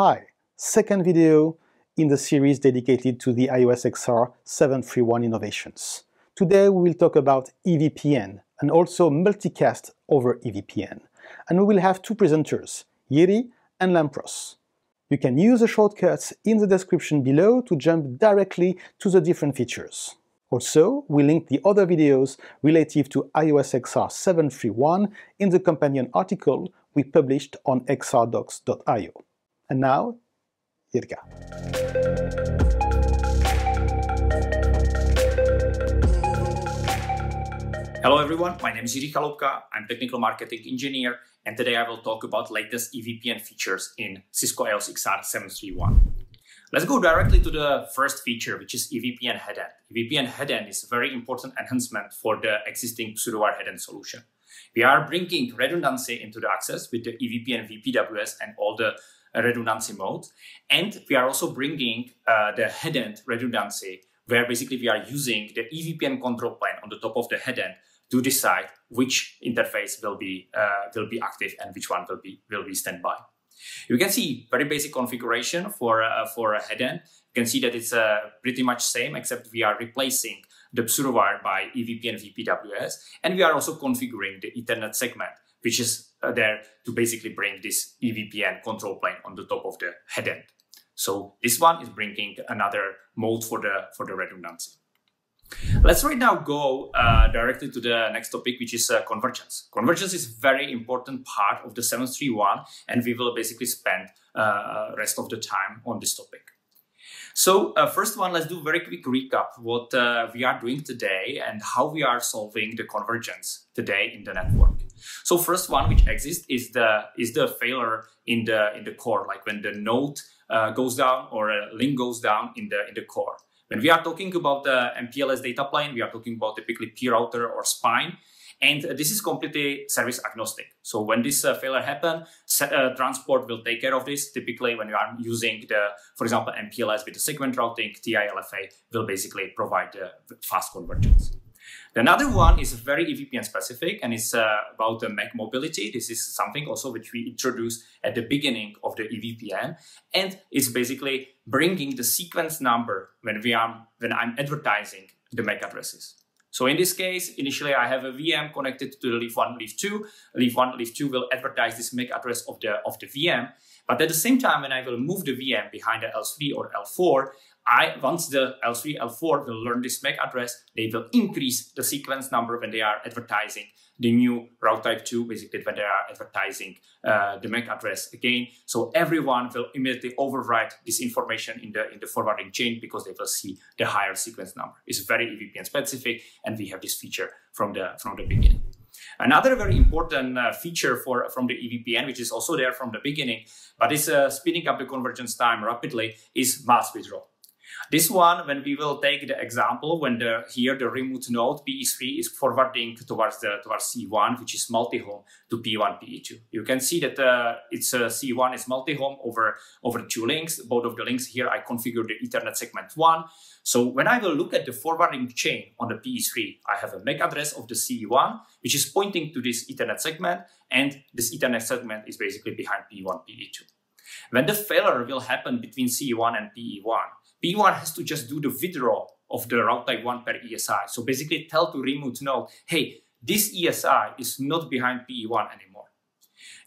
Hi, second video in the series dedicated to the IOS XR 731 innovations. Today we will talk about EVPN and also multicast over EVPN. And we will have two presenters, Jiri and Lampros. You can use the shortcuts in the description below to jump directly to the different features. Also, we link the other videos relative to iOS XR 731 in the companion article we published on xrdocs.io. And now, Jirka. Hello everyone, my name is Jiri Chaloupka, I'm Technical Marketing Engineer, and today I will talk about latest EVPN features in Cisco IOS XR 731. Let's go directly to the first feature, which is EVPN headend. EVPN headend is a very important enhancement for the existing pseudowire headend solution. We are bringing redundancy into the access with the EVPN VPWS and all the redundancy modes. And we are also bringing the headend redundancy, where basically we are using the EVPN control plane on the top of the headend to decide which interface will be active and which one will be standby. You can see very basic configuration for a headend. You can see that it's pretty much same, except we are replacing the pseudowire by EVPN VPWS, and we are also configuring the Ethernet segment, which is there to basically bring this EVPN control plane on the top of the headend. So this one is bringing another mode for the redundancy. Let's right now go directly to the next topic, which is convergence. Convergence is a very important part of the 731, and we will basically spend rest of the time on this topic. So first one, let's do a very quick recap what we are doing today and how we are solving the convergence today in the network. So first one which exists is the failure in the core, like when the node goes down or a link goes down in the core. When we are talking about the MPLS data plane, we are talking about typically P router or spine, and this is completely service agnostic. So when this failure happens, transport will take care of this. Typically, when you are using the, for example, MPLS with the segment routing, TILFA will basically provide the fast convergence. Another one is very EVPN specific, and it's about the MAC Mobility. This is something also which we introduced at the beginning of the EVPN, and it's basically bringing the sequence number when I'm advertising the MAC addresses. So in this case, initially I have a VM connected to the leaf 1, leaf 2. Leaf 1, leaf 2 will advertise this MAC address of the VM. But at the same time, when I will move the VM behind the L3 or L4, once the L3, L4 will learn this MAC address, they will increase the sequence number when they are advertising the new route type 2, basically when they are advertising the MAC address again. So everyone will immediately overwrite this information in the forwarding chain because they will see the higher sequence number. It's very EVPN specific, and we have this feature from the beginning. Another very important feature from the EVPN, which is also there from the beginning, but is speeding up the convergence time rapidly, is mass withdrawal. This one, when we will take the example, when the remote node PE3 is forwarding towards C1, which is multi-home, to P1, PE2. You can see that it's C1 is multi-home over two links. Both of the links here, I configured the Ethernet segment 1. So when I will look at the forwarding chain on the PE3, I have a MAC address of the C1, which is pointing to this Ethernet segment, and this Ethernet segment is basically behind P1, PE2. When the failure will happen between C1 and PE1, P1 has to just do the withdraw of the route type 1 per ESI. So basically tell to remote node, hey, this ESI is not behind PE1 anymore.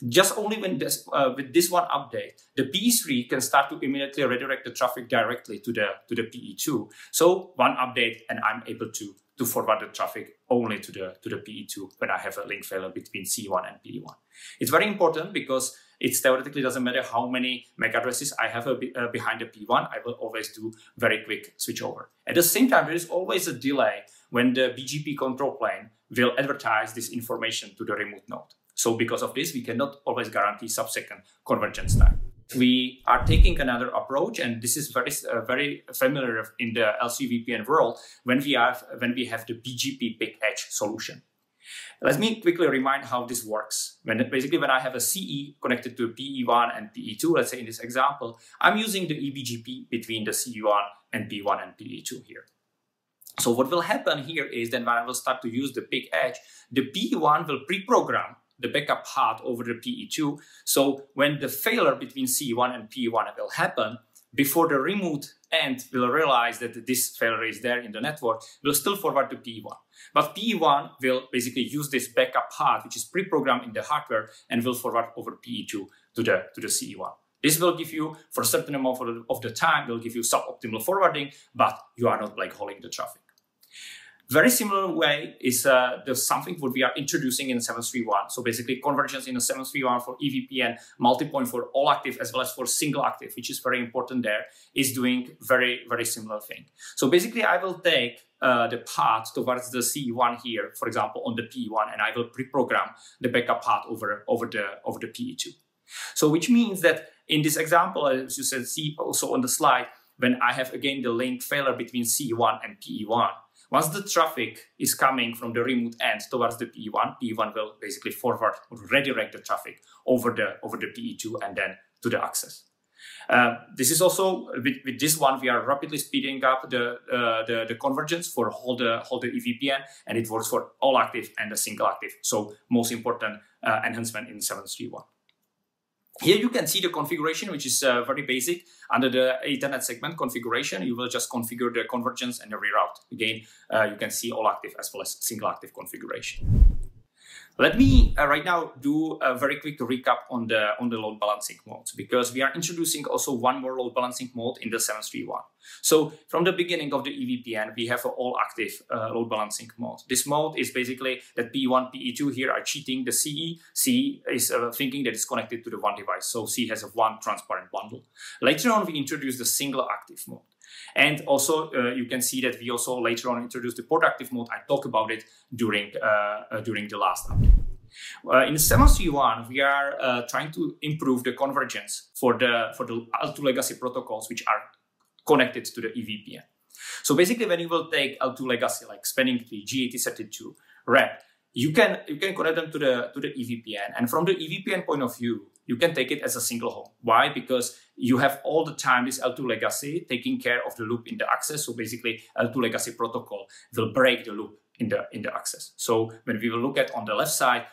Just only when this, with this one update, the PE3 can start to immediately redirect the traffic directly to the PE2. So one update and I'm able to forward the traffic only to the PE2 when I have a link failure between C1 and PE1. It's very important because it theoretically doesn't matter how many MAC addresses I have behind the P1, I will always do very quick switchover. At the same time, there is always a delay when the BGP control plane will advertise this information to the remote node. So because of this, we cannot always guarantee sub-second convergence time. We are taking another approach, and this is very familiar in the LCVPN world when we have the BGP big edge solution. Let me quickly remind how this works. Basically when I have a CE connected to PE1 and PE2, let's say in this example, I'm using the eBGP between the CE1 and P1 and PE2 here. So what will happen here is then when I will start to use the big edge, the PE1 will pre-program the backup path over the PE2. So when the failure between CE1 and PE1 will happen, before the remote end will realize that this failure is there in the network, will still forward to PE1. But PE1 will basically use this backup path, which is pre-programmed in the hardware, and will forward over PE2 to the CE1. This will give you, for a certain amount of the time, will give you suboptimal forwarding, but you are not black holing the traffic. Very similar way is something what we are introducing in 731. So basically convergence in the 731 for EVPN, multipoint for all active as well as for single active, which is very important there, is doing very, very similar thing. So basically I will take the path towards the CE1 here, for example, on the PE1, and I will pre-program the backup path over the PE2. So which means that in this example, as you said, see also on the slide, when I have again the link failure between CE1 and PE1, once the traffic is coming from the remote end towards the PE1, PE1 will basically forward or redirect the traffic over the PE2 and then to the access. This is also, with this one, we are rapidly speeding up the convergence for all the EVPN, and it works for all active and the single active. So most important enhancement in 731. Here you can see the configuration, which is very basic. Under the Ethernet segment configuration, you will just configure the convergence and the reroute. Again, you can see all active as well as single active configuration. Let me right now do a very quick recap on the load balancing modes, because we are introducing also one more load balancing mode in the 731. So from the beginning of the EVPN, we have an all active load balancing mode. This mode is basically that PE1, PE2 here are cheating the CE. CE is thinking that it's connected to the one device. So CE has a one transparent bundle. Later on, we introduce the single active mode. And also, you can see that we also later on introduced the port active mode. I talk about it during the last update. In 731, we are trying to improve the convergence for the L2 legacy protocols which are connected to the EVPN. So basically, when you will take L2 legacy like Spanning Tree, G8032, REP, you can connect them to the EVPN. And from the EVPN point of view, you can take it as a single home. Why? Because you have all the time this L2 legacy taking care of the loop in the access. So basically, L2 legacy protocol will break the loop in the access. So when we will look at on the left side,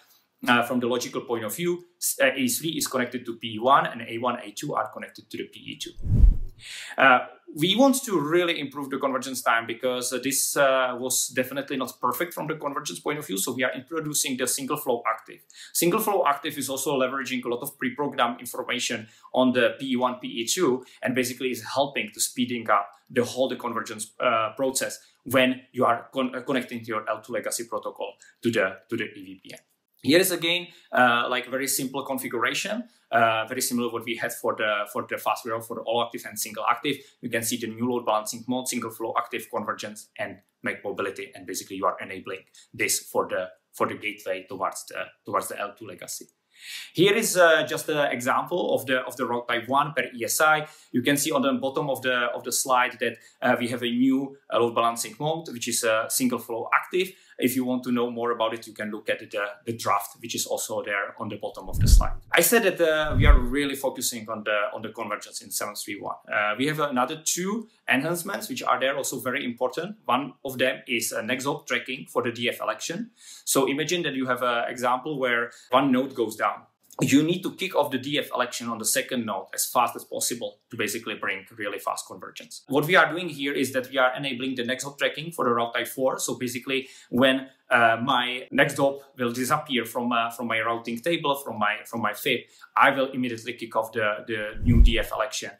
from the logical point of view, A3 is connected to PE1, and A1, A2 are connected to the PE2. We want to really improve the convergence time, because this was definitely not perfect from the convergence point of view. So we are introducing the single flow active. Single flow active is also leveraging a lot of pre-programmed information on the PE1, PE2, and basically is helping to speeding up the whole convergence process when you are connecting your L2 legacy protocol to the EVPN. Here is again like very simple configuration, very similar what we had for the fast reroute for all active and single active. You can see the new load balancing mode, single flow active, convergence, and MAC mobility, and basically you are enabling this for the gateway towards the L2 legacy. Here is just an example of the route type 1 per ESI. You can see on the bottom of the slide that we have a new load balancing mode, which is a single flow active. If you want to know more about it, you can look at the draft, which is also there on the bottom of the slide. I said that we are really focusing on the convergence in 731. We have another two enhancements, which are there also very important. One of them is next hop tracking for the DF election. So imagine that you have an example where one node goes down. You need to kick off the DF election on the second node as fast as possible to basically bring really fast convergence. What we are doing here is that we are enabling the next hop tracking for the route type 4. So basically when my next hop will disappear from my routing table, from my FIP, I will immediately kick off the new DF election.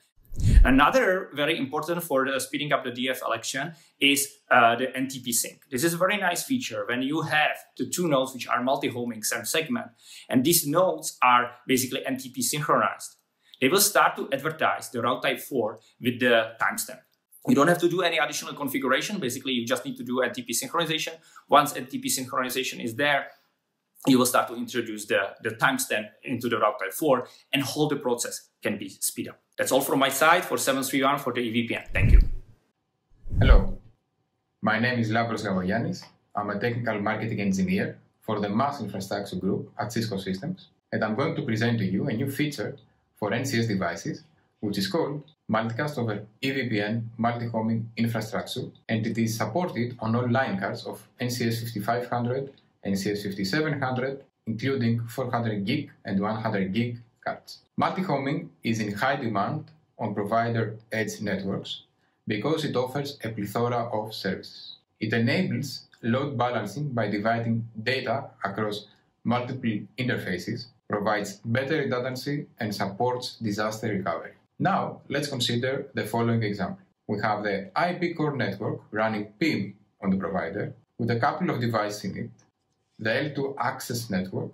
Another very important for the speeding up the DF election is the NTP sync. This is a very nice feature when you have the two nodes which are multi-homing SAM segment, and these nodes are basically NTP synchronized. They will start to advertise the route type 4 with the timestamp. You don't have to do any additional configuration. Basically, you just need to do NTP synchronization. Once NTP synchronization is there, you will start to introduce the timestamp into the route type 4, and whole the process can be speed up. That's all from my side for 731 for the EVPN. Thank you. Hello, my name is Lampros Gkavogiannis. I'm a technical marketing engineer for the mass infrastructure group at Cisco Systems, and I'm going to present to you a new feature for NCS devices, which is called Multicast over EVPN Multi-Homing Infrastructure, and it is supported on all line cards of NCS 5500, NCS 5700, including 400 gig and 100 gig cards. Multi-homing is in high demand on provider edge networks because it offers a plethora of services. It enables load balancing by dividing data across multiple interfaces, provides better redundancy, and supports disaster recovery. Now, let's consider the following example. We have the IP core network running PIM on the provider with a couple of devices in it, the L2 access network,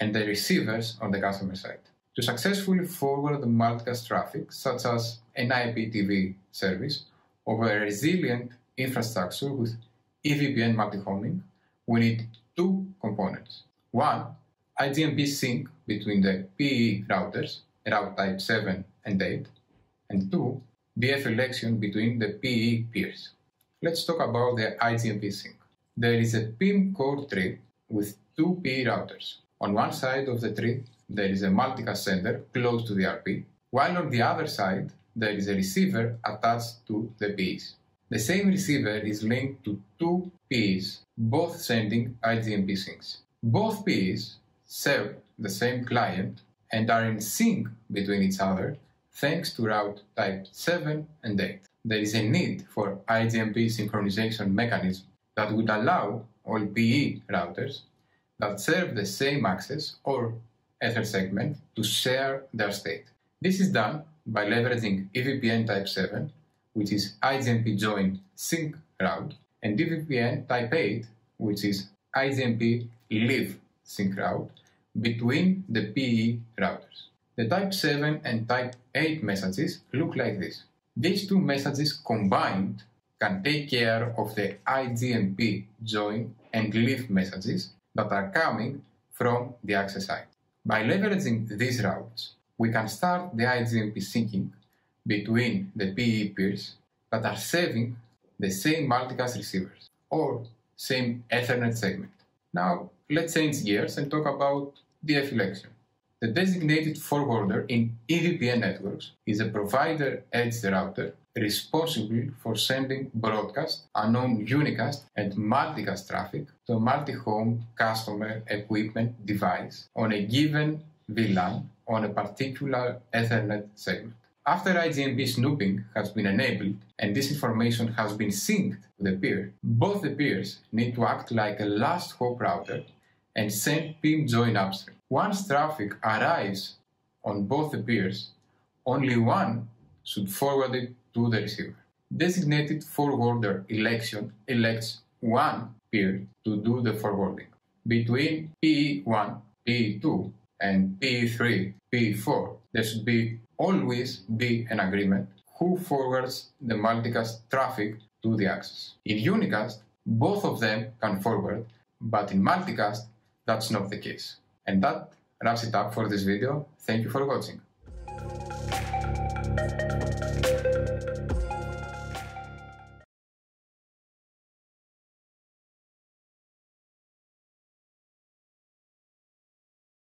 and the receivers on the customer side. To successfully forward the multicast traffic, such as an IPTV service, over a resilient infrastructure with EVPN multi-homing, we need two components. One, IGMP sync between the PE routers, route type 7 and 8, and two, DF election between the PE peers. Let's talk about the IGMP sync. There is a PIM core tree with two PE routers. On one side of the tree, there is a multicast sender close to the RP, while on the other side, there is a receiver attached to the PEs. The same receiver is linked to two PEs, both sending IGMP syncs. Both PEs serve the same client and are in sync between each other thanks to route type 7 and 8. There is a need for IGMP synchronization mechanism that would allow all PE routers that serve the same access or Ether segment to share their state. This is done by leveraging EVPN type 7, which is IGMP join sync route, and EVPN type 8, which is IGMP leave sync route, between the PE routers. The type 7 and type 8 messages look like this. These two messages combined can take care of the IGMP join and leave messages that are coming from the access side. By leveraging these routes, we can start the IGMP syncing between the PE peers that are serving the same multicast receivers or same Ethernet segment. Now, let's change gears and talk about DF election. The designated forwarder in EVPN networks is a provider edge router responsible for sending broadcast, unknown unicast, and multicast traffic to a multi-home customer equipment device on a given VLAN on a particular Ethernet segment. After IGMP snooping has been enabled and this information has been synced to the peer, both the peers need to act like a last hop router and send PIM join upstream. Once traffic arrives on both the peers, only one should forward it to the receiver. Designated forwarder election elects one peer to do the forwarding. Between PE1, PE2, and PE3, PE4, there should always be an agreement who forwards the multicast traffic to the access. In unicast, both of them can forward, but in multicast, that's not the case. And that wraps it up for this video. Thank you for watching.